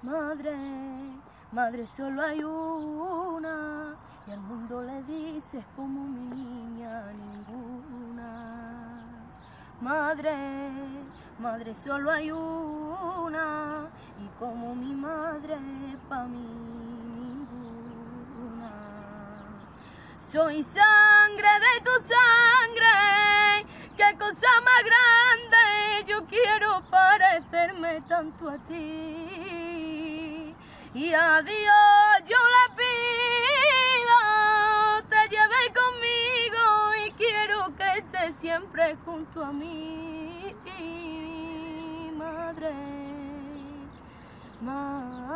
Madre, madre solo hay una, y al mundo le dices como mi niña ninguna. Madre, madre solo hay una, y como mi madre pa' mí ninguna. Soy sangre de tu sangre, qué cosa más grande, yo quiero parecerme tanto a ti. Y a Dios yo le pido, te lleve conmigo y quiero que estés siempre junto a mí, madre, madre.